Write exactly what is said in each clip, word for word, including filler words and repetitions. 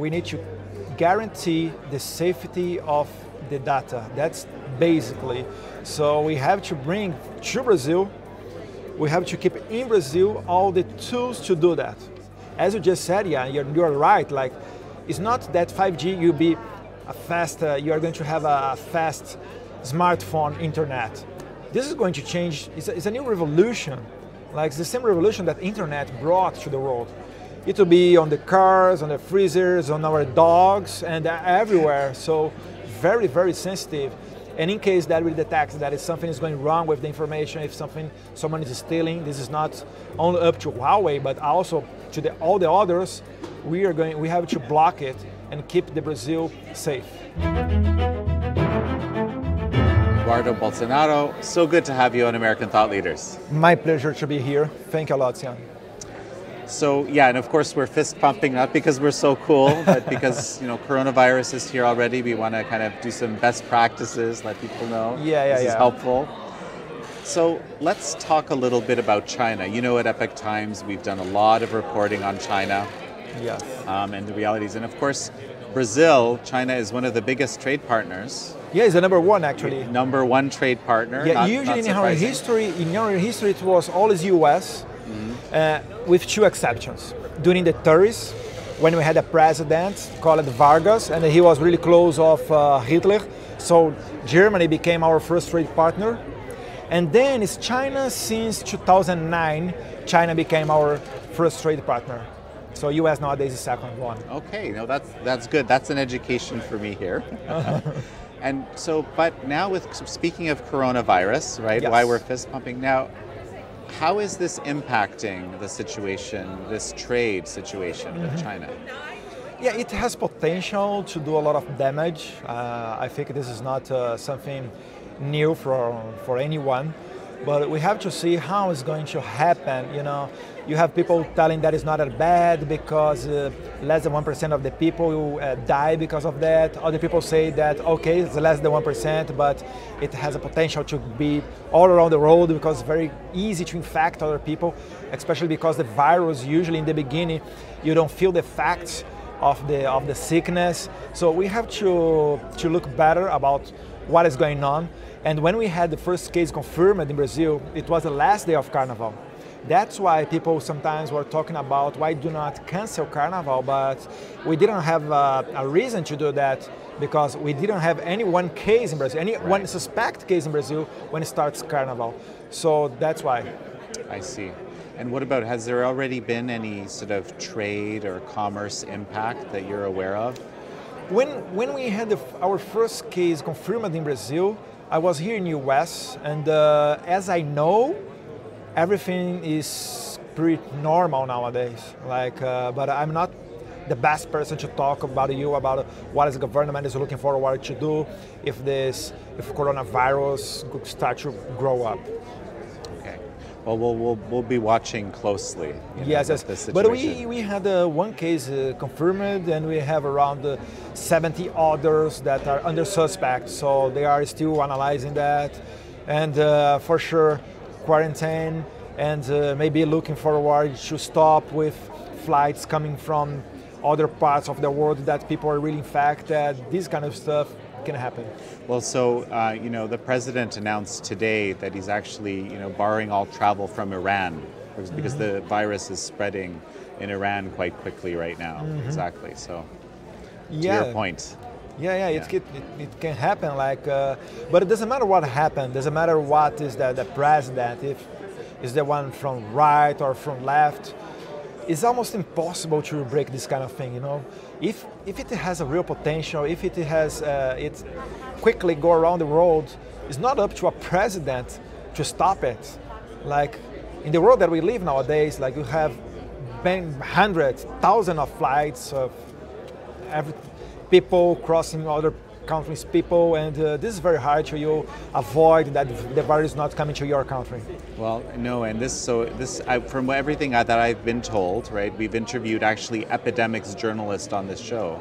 we need to guarantee the safety of the data. That's basically. So we have to bring to Brazil, we have to keep in Brazil all the tools to do that. As you just said, yeah, you're, you're right. Like, it's not that five G you'll be a fast, uh, you're going to have a fast smartphone internet. This is going to change, it's a, it's a new revolution. Like, it's the same revolution that internet brought to the world. It will be on the cars, on the freezers, on our dogs, and everywhere. So very, very sensitive. And in case that we detect that if something is going wrong with the information, if something someone is stealing, this is not only up to Huawei, but also to the, all the others. We are going. We have to block it and keep the Brazil safe. Eduardo Bolsonaro, so good to have you on American Thought Leaders. My pleasure to be here. Thank you a lot, Jan. So yeah, and of course we're fist pumping, not because we're so cool, but because you know coronavirus is here already. We want to kind of do some best practices, let people know yeah, yeah, this yeah. is helpful. So let's talk a little bit about China. You know, at Epoch Times we've done a lot of reporting on China, yes, um, and the realities, and of course Brazil. China is one of the biggest trade partners. Yeah, it's the number one actually. Number one trade partner. Yeah, not, usually not in our history, in our history, it was always U S. Mm-hmm. uh, with two exceptions. During the thirties, when we had a president called Vargas, and he was really close of uh, Hitler, so Germany became our first trade partner. And then it's China since two thousand nine, China became our first trade partner. So U S nowadays is the second one. Okay, no, that's, that's good. That's an education for me here. And so, but now with, speaking of coronavirus, right, yes. why we're fist pumping now, how is this impacting the situation, this trade situation mm-hmm. with China? Yeah, it has potential to do a lot of damage. Uh, I think this is not uh, something new for, for anyone, but we have to see how it's going to happen. You know, you have people telling that it's not that bad because uh, less than one percent of the people will, uh, die because of that. Other people say that, okay, it's less than one percent, but it has a potential to be all around the world because it's very easy to infect other people, especially because the virus, usually in the beginning, you don't feel the effects of the, of the sickness. So we have to, to look better about what is going on. And when we had the first case confirmed in Brazil, it was the last day of Carnival. That's why people sometimes were talking about why do not cancel Carnival, but we didn't have a, a reason to do that because we didn't have any one case in Brazil, any right. one suspect case in Brazil when it starts Carnival. So that's why. I see. And what about, has there already been any sort of trade or commerce impact that you're aware of? When, when we had the, our first case confirmed in Brazil, I was here in the U S, and uh, as I know, everything is pretty normal nowadays. Like, uh, but I'm not the best person to talk about you about what is the government is looking for, what to do if this, if coronavirus could start to grow up. Okay. Well, we'll we'll, we'll be watching closely. You know, yes, yes. But we we had uh, one case uh, confirmed, and we have around uh, seventy others that are under suspect. So they are still analyzing that, and uh, for sure, quarantine, and uh, maybe looking forward to stop with flights coming from other parts of the world that people are really infected. This kind of stuff can happen. Well, so uh, you know, the president announced today that he's actually you know barring all travel from Iran because mm-hmm. the virus is spreading in Iran quite quickly right now. Mm-hmm. Exactly. So yeah. to your point. Yeah, yeah, yeah. It, it, it can happen. Like, uh, but it doesn't matter what happened. Doesn't matter what is the, the president, if is the one from right or from left. It's almost impossible to break this kind of thing. You know, if if it has a real potential, if it has uh, it quickly go around the world, it's not up to a president to stop it. Like in the world that we live nowadays, like you have been hundreds, thousands of flights of every. People crossing other countries, people, and uh, this is very hard to you avoid that the virus not coming to your country. Well, no, and this so this I, from everything I, that I've been told, right? We've interviewed actually epidemics journalists on this show.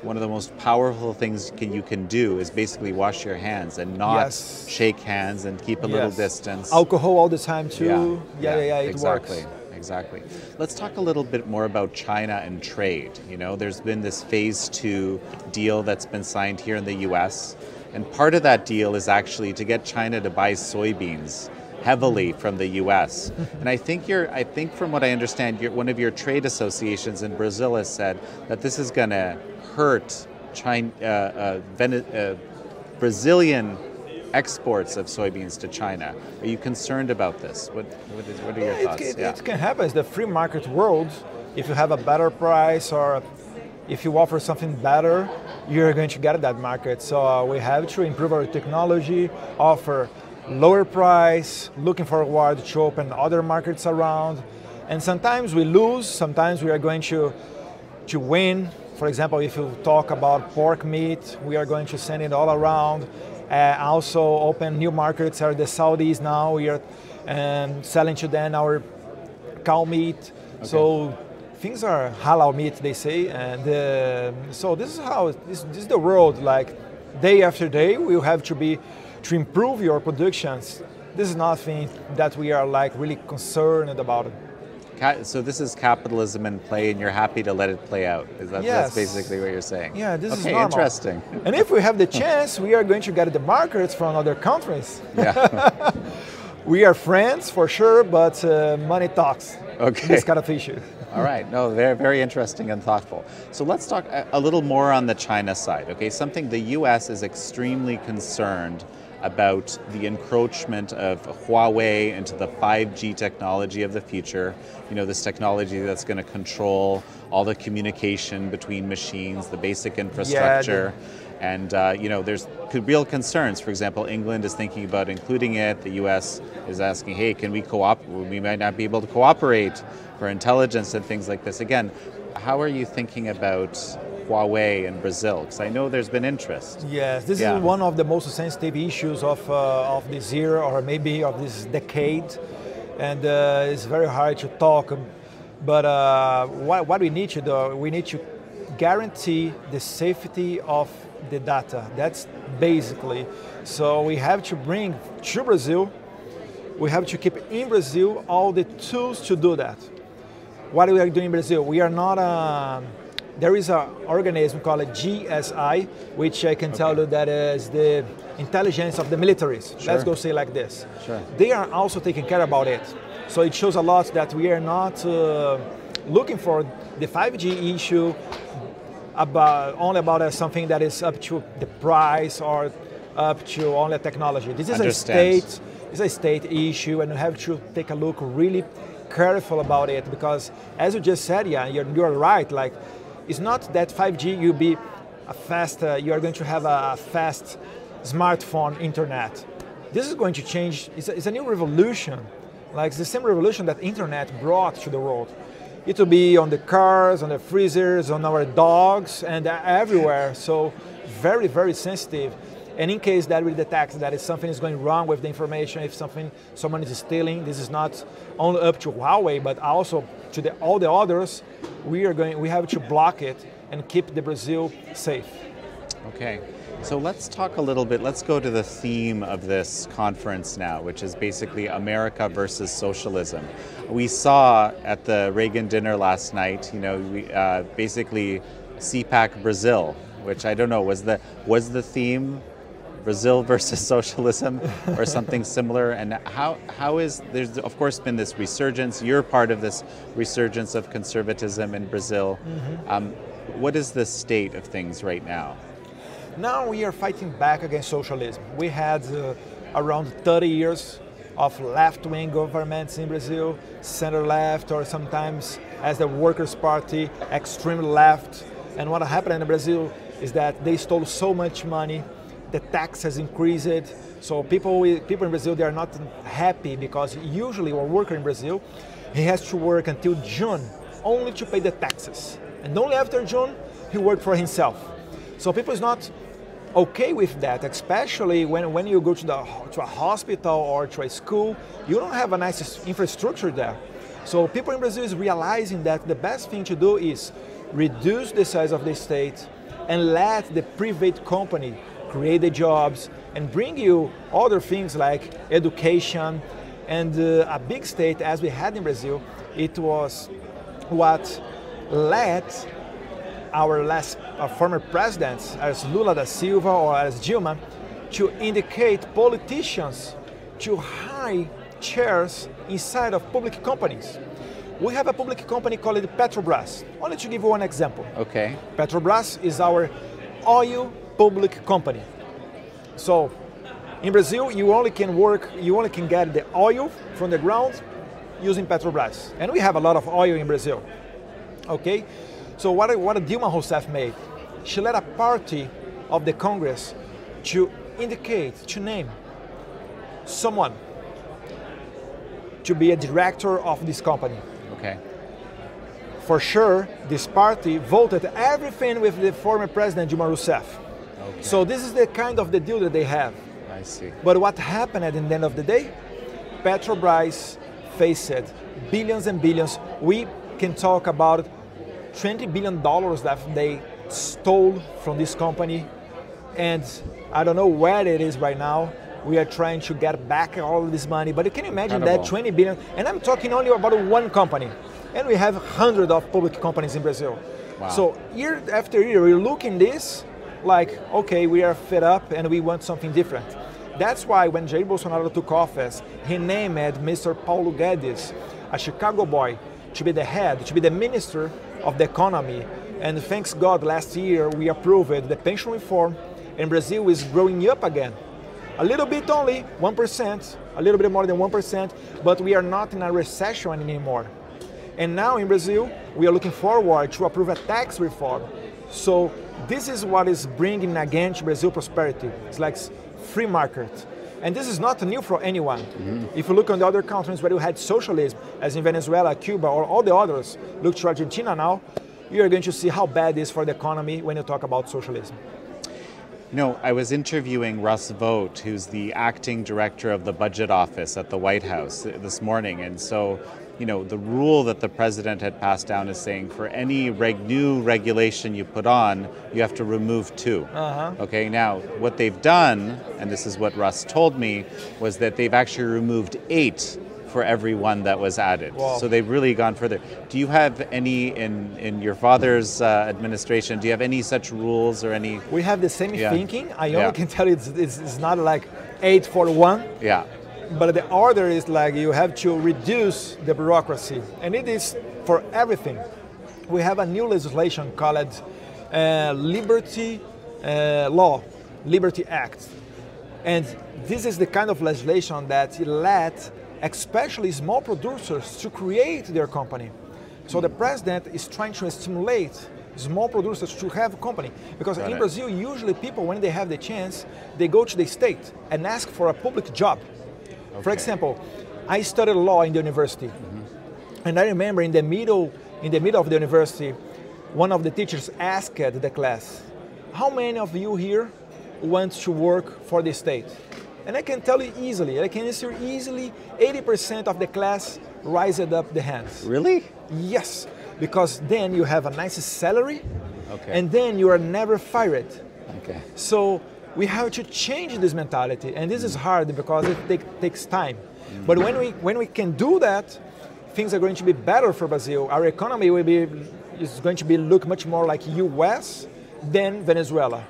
One of the most powerful things can, you can do is basically wash your hands and not yes. shake hands and keep a yes. little distance. Alcohol all the time too. Yeah, yeah, yeah, yeah it exactly. works. exactly. Let's talk a little bit more about China and trade. You know, there's been this phase two deal that's been signed here in the U S, and part of that deal is actually to get China to buy soybeans heavily from the U S. And I think you're, I think from what I understand, you're, one of your trade associations in Brazil has said that this is going to hurt China, uh, uh, Vene- uh, Brazilian exports of soybeans to China. Are you concerned about this? What, what, is, what are your yeah, thoughts? It, yeah. it can happen. It's the free market world. If you have a better price or if you offer something better, you're going to get that market. So uh, we have to improve our technology, offer lower price, looking forward to open other markets around. And sometimes we lose, sometimes we are going to, to win. For example, if you talk about pork meat, we are going to send it all around. Uh, also open new markets are the Saudis now. We are um, selling to them our cow meat. Okay. So things are halal meat, they say. And uh, so this is how, this, this is the world. Like day after day, we have to be to improve your productions. This is nothing that we are like really concerned about. So this is capitalism in play, and you're happy to let it play out. Is that, yes. That's basically what you're saying? Yeah, this okay, is normal. Interesting. And if we have the chance, we are going to get the markets from other countries. Yeah. We are friends for sure, but uh, money talks. Okay. This kind of issue. All right. No, very, very interesting and thoughtful. So let's talk a little more on the China side. Okay, something the U S is extremely concerned about the encroachment of Huawei into the five G technology of the future. You know, this technology that's going to control all the communication between machines, the basic infrastructure. Yeah, the and, uh, you know, there's real concerns. For example, England is thinking about including it. The U S is asking, hey, can we co-op? We might not be able to cooperate for intelligence and things like this. Again, how are you thinking about Huawei in Brazil, because I know there's been interest. Yes, this yeah. is one of the most sensitive issues of uh, of this year, or maybe of this decade, and uh, it's very hard to talk. But uh, what, what we need to do, we need to guarantee the safety of the data. That's basically. So we have to bring to Brazil, we have to keep in Brazil all the tools to do that. What we are doing in Brazil, we are not a There is an organism called a G S I, which I can okay. tell you that is the intelligence of the militaries. Sure. Let's go say like this. Sure. They are also taking care about it. So it shows a lot that we are not uh, looking for the five G issue about only about uh, something that is up to the price or up to only technology. This is Understand. a state. It's a state issue, and you have to take a look really careful about it because, as you just said, yeah, you're, you're right. Like. It's not that five G you'll be a fast, uh, you are going to have a fast smartphone internet. This is going to change, it's a, it's a new revolution. Like the same revolution that internet brought to the world. It will be on the cars, on the freezers, on our dogs, and everywhere. So very, very sensitive. And in case that we detect that if something is going wrong with the information, if something, someone is stealing, this is not only up to Huawei, but also to the, all the others, we are going, we have to block it and keep the Brazil safe. Okay, so let's talk a little bit, let's go to the theme of this conference now, which is basically America versus socialism. We saw at the Reagan dinner last night, you know, we, uh, basically C PAC Brazil, which I don't know, was the, was the theme Brazil versus socialism or something similar? And how how is, there's of course been this resurgence, you're part of this resurgence of conservatism in Brazil. Mm-hmm. Um, what is the state of things right now? Now we are fighting back against socialism. We had uh, around thirty years of left-wing governments in Brazil, center-left or sometimes as the Workers' Party, extreme left. And what happened in Brazil is that they stole so much money. The tax has increased, so people people in Brazil, they are not happy because usually a worker in Brazil, he has to work until June only to pay the taxes. And only after June, he worked for himself. So people is not okay with that, especially when, when you go to, the, to a hospital or to a school, you don't have a nice infrastructure there. So people in Brazil is realizing that the best thing to do is reduce the size of the state and let the private company create the jobs, and bring you other things like education and uh, a big state as we had in Brazil It was what led our last our former presidents, as Lula da Silva or as Dilma, to indicate politicians to high chairs inside of public companies. We have a public company called Petrobras. Only to give you one example. Okay. Petrobras is our oil public company. So, in Brazil, you only can work, you only can get the oil from the ground using Petrobras. And we have a lot of oil in Brazil. Okay? So what, what Dilma Rousseff made, she led a party of the Congress to indicate, to name someone to be a director of this company. Okay. For sure, this party voted everything with the former president, Dilma Rousseff. Okay. So this is the kind of the deal that they have. I see. But what happened at the end of the day? Petrobras faced billions and billions. We can talk about twenty billion dollars that they stole from this company. And I don't know where it is right now. We are trying to get back all of this money. But you can imagine Incredible. That twenty billion dollars. And I'm talking only about one company. And we have hundreds of public companies in Brazil. Wow. So year after year, we're looking this like, okay, we are fed up and we want something different. That's why when Jair Bolsonaro took office, he named Mister Paulo Guedes, a Chicago boy, to be the head, to be the minister of the economy. And thanks God, last year we approved the pension reform, and Brazil is growing up again. A little bit only, one percent, a little bit more than one percent, but we are not in a recession anymore. And now in Brazil, we are looking forward to approve a tax reform. So this is what is bringing again to Brazil prosperity. It's like free market. And this is not new for anyone. Mm-hmm. If you look on the other countries where you had socialism, as in Venezuela, Cuba, or all the others, look to Argentina now, you're going to see how bad it is for the economy when you talk about socialism. You know, I was interviewing Russ Vogt, who's the acting director of the budget office at the White House this morning. And so, you know, the rule that the president had passed down is saying for any reg new regulation you put on, you have to remove two. Uh-huh. Okay, now what they've done, and this is what Russ told me, was that they've actually removed eight for every one that was added. Whoa. So they've really gone further. Do you have any, in, in your father's uh, administration, do you have any such rules or any? We have the same yeah. thinking. I only yeah. can tell you it's, it's, it's not like eight for one. Yeah. But the order is like you have to reduce the bureaucracy, and it is for everything. We have a new legislation called uh, Liberty uh, Law, Liberty Act. And this is the kind of legislation that led especially small producers to create their company. So the president is trying to stimulate small producers to have a company. Because Got in it. Brazil, usually people, when they have the chance, they go to the state and ask for a public job. Okay. For example, I studied law in the university. Mm-hmm. And I remember in the middle, in the middle of the university, one of the teachers asked the class, how many of you here want to work for the state? And I can tell you easily, I can answer easily, eighty percent of the class raised up the hands. Really? Yes, because then you have a nice salary, okay. and then you are never fired. Okay. So we have to change this mentality, and this is hard because it take, takes time. Mm. But when we, when we can do that, things are going to be better for Brazil. Our economy will be, is going to be look much more like U S than Venezuela.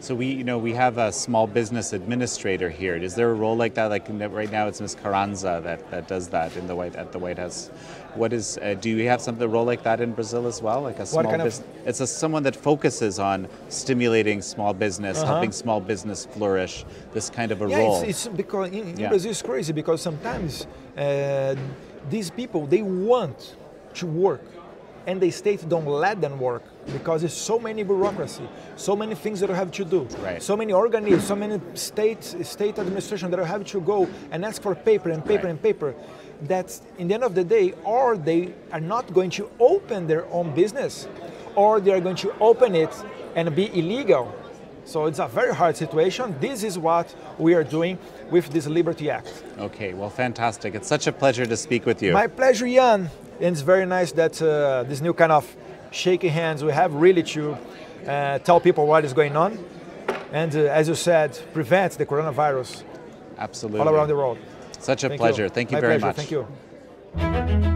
So we, you know, we have a small business administrator here. Is there a role like that? Like right now, it's Miz Carranza that, that does that in the White at the White House. What is? Uh, do you have some a role like that in Brazil as well? Like a small business? It's a, someone that focuses on stimulating small business, uh-huh. helping small business flourish. This kind of a yeah, role. Yeah, it's, it's because in, in yeah. Brazil it's crazy because sometimes uh, these people they want to work. And the state don't let them work because there's so many bureaucracy, so many things that you have to do, right. so many organisms, so many state state administration that you have to go and ask for paper and paper right. and paper. That's in the end of the day, or they are not going to open their own business, or they are going to open it and be illegal. So it's a very hard situation. This is what we are doing with this Liberty Act. Okay, well, fantastic. It's such a pleasure to speak with you. My pleasure, Jan. And it's very nice that uh, this new kind of shaking hands we have really to uh, tell people what is going on. And uh, as you said, prevent the coronavirus. Absolutely. All around the world. Such a Thank pleasure. You. Thank you My very pleasure. Much. Thank you.